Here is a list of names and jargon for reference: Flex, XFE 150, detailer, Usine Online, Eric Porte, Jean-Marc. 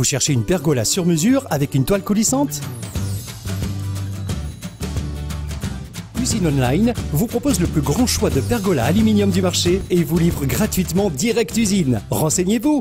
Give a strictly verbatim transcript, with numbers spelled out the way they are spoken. Vous cherchez une pergola sur mesure avec une toile coulissante ? Usine Online vous propose le plus grand choix de pergolas aluminium du marché et vous livre gratuitement direct usine. Renseignez-vous!